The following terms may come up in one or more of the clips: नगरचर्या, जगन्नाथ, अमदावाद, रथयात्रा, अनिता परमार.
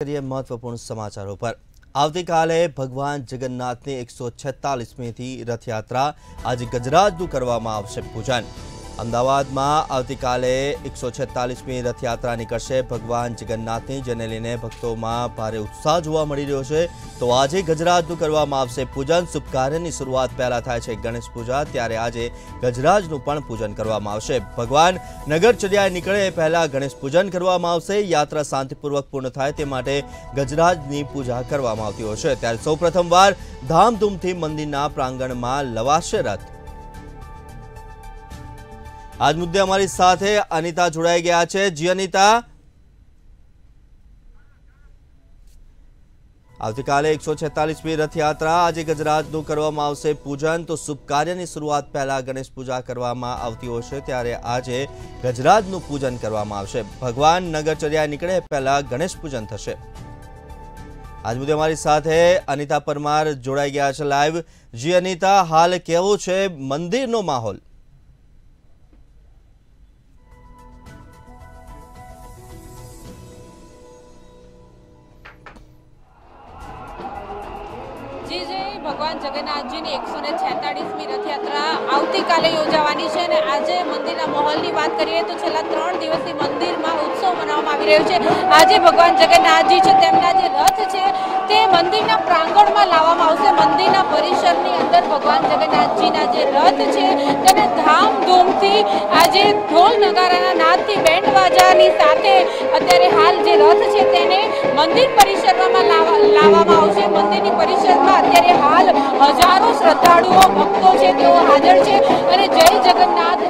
महत्वपूर्ण समाचारों पर आवतीकाले भगवान जगन्नाथ ने 146મી रथयात्रा आज गजराजનું કરવામાં આવશે પૂજન। અમદાવાદમાં આવતીકાલે 146મી रथयात्रा નીકળશે ભગવાન જગન્નાથની, જેને લઈને ભક્તોમાં ભારે ઉત્સાહ જોવા મળી રહ્યો છે। તો આજે ગજરાજનું કરવામાં આવશે પૂજન। શુભ કાર્યની શરૂઆત પહેલા થાય છે ગણેશ પૂજા, ત્યારે આજે ગજરાજનું પણ પૂજન કરવામાં આવશે। ભગવાન નગરચર્યા નીકળે પહેલા ગણેશ પૂજન કરવામાં આવશે। યાત્રા શાંતિપૂર્વક પૂર્ણ થાય તે માટે ગજરાજની પૂજા કરવામાં આવતી હોય છે। ત્યારે સૌપ્રથમવાર ધામધૂમથી મંદિરના પ્રાંગણમાં લવાશે રથ। आज मुद्दे हमारी साथ है अनिता जोड़ाई गया है। जी अनिता, आवतीकाले 146મી रथयात्रा आज गजराजનું કરવામાં આવશે પૂજન। तो શુભ કાર્યની શરૂઆત પહેલા ગણેશ પૂજા કરવામાં આવતી હશે, ત્યારે આજે ગજરાજનું પૂજન કરવામાં આવશે। ભગવાન નગરચર્યા નીકળે પહેલા ગણેશ પૂજન થશે। आज मुद्दे हमारी साथ है अनिता परमार जोड़ाई गया है लाइव। जी अनिता, हाल કેવો છે મંદિરનો માહોલ? भगवान जगन्नाथ जी ने 146મી रथयात्रा આવતીકાલે યોજાવાની છે અને આજે મંદિરના માહોલની વાત કરીએ તો છેલ્લા 3 દિવસથી મંદિરમાં ઉત્સવ મનાવવામાં આવી રહ્યો છે। આજે ભગવાન જગન્નાથજી છે તેમના જે રથ છે તે મંદિરના પ્રાંગણમાં લાવવામાં આવશે। મંદિરના પરિસરની અંદર ભગવાન જગન્નાથજીના જે રથ છે તેને ધામધૂમથી આજે ઢોલ નગારાના નાદથી બેન્ડ બાજાની સાથે અત્યારે હાલ જે રથ છે તેને મંદિર પરિસરમાં લાવવામાં આવશે। મંદિરની પરિસરમાં અત્યારે હાલ हजारों श्रद्धालुओं भक्तों से हाजर है और जय जगन्नाथ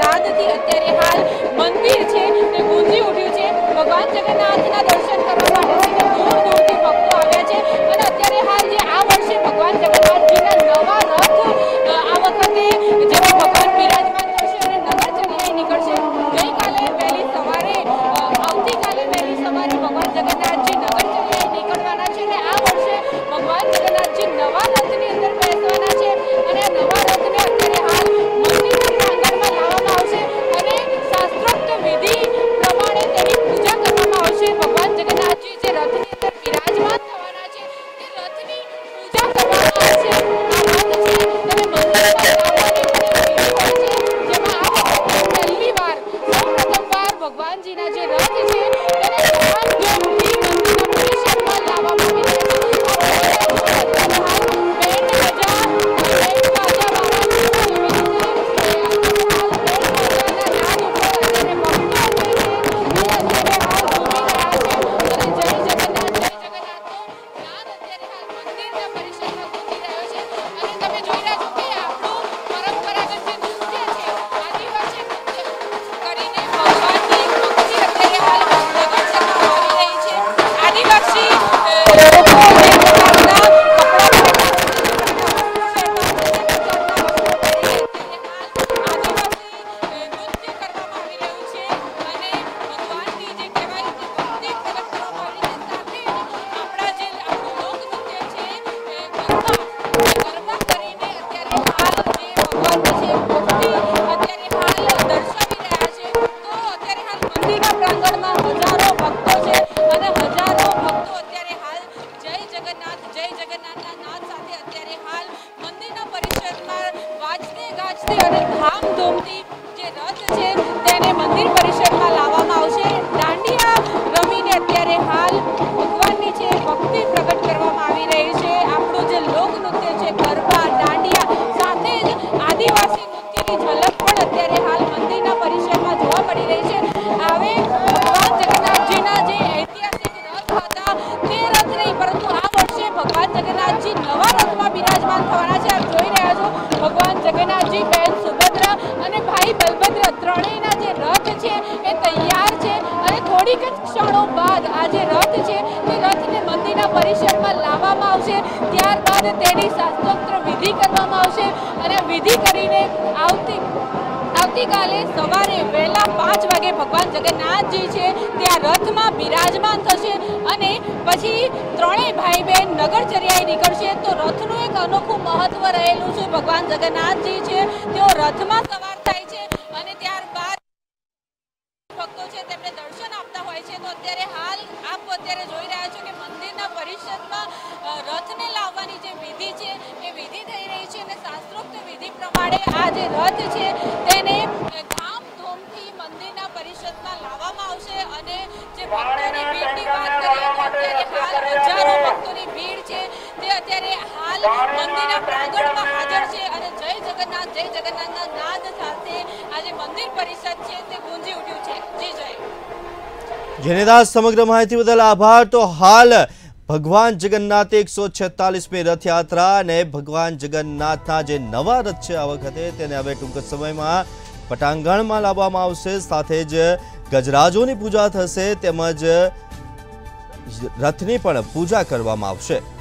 नाद थी अत्यारे हाल मंदिर है गूंजी उठ्यु है। भगवान जगन्नाथ दर्शन करवा दूर दूर के भक्त आया है और अत्यारे हाल जो आ वर्षे भगवान जगन्नाथ जी नवा रथ आ वखते जो भगवान विराजमान थशे नगरचर्या निकलशे। गई काले पहली सवारे आवतीकाले पहली सवारे भगवान जगन्नाथ जी नगरचर्या निकलवाना छे ने आ वर्षे भगवान जगन्नाथ जी नवा रथनी अंदर बेसवाना छे अने नवा रथने अंदर हाल मंदिर प्रांगणमां लाववामां आवशे अने शास्त्रोक्त विधि प्रमाणे तेनी पूजा करवामां आवशे। भगवान जगन्नाथ जी जे रथनी अंदर विराजमान थवाना छे ते रथनी पूजा करवामां आवशे। तमे मंदिरमां जेमां आज પહેલીવાર સૌપ્રથમવાર ભગવાનજીના જે રથ છે તેને ધામધૂમથી મંદિરના પરિસરમાં લાવવામાં આવી છે। આવતીકાલે સવારે વહેલા 5 વાગે ભગવાન જગન્નાથજી છે ત્યાં રથમાં બિરાજમાન થશે અને પછી ત્રણેય ભાઈ બહેન નગરચર્યાએ નીકળશે। તો રથનું એક અનોખું મહત્વ રહેલું છે। ભગવાન જગન્નાથજી છે તેઓ રથમાં સવાર થાય છે અને ત્યારબાદ ભક્તો છે તેમને દર્શન આપતા હોય છે। અત્યારે હાલ આપ અત્યારે જોઈ રહ્યા છો કે મંદિરના પરિસરમાં રથને લાવવાની જે વિધિ છે એ વિધિ થઈ રહી છે અને શાસ્ત્રોક્ત વિધિ પ્રમાણે આ જે રથ છે તેને ધામધૂમથી મંદિરના પરિસરમાં લાવવામાં આવશે અને જે ભક્તોની ભીડની વાત કરીએ તો અત્યારે હાલ હજારો ભક્તોની ભીડ છે તે અત્યારે હાલ મંદિરના પ્રાંગણમાં હાજર છે અને જય જગન્નાથના નાદ સાથે આજે મંદિર પરિષદ છે તે ગુંજી ઉઠ્યું છે। જી જય જનેદાસ, સમગ્ર માહિતી બદલ આભાર। તો हाल भगवान जगन्नाथ 146में रथयात्रा ने भगवान जगन्नाथना जे नवा रथ छे आ वखते तेने हवे टूंक समयमां पटांगणमां लाववामां आवशे। साथे ज गजराजोनी पूजा थशे તેમજ રથની પણ પૂજા કરવામાં આવશે।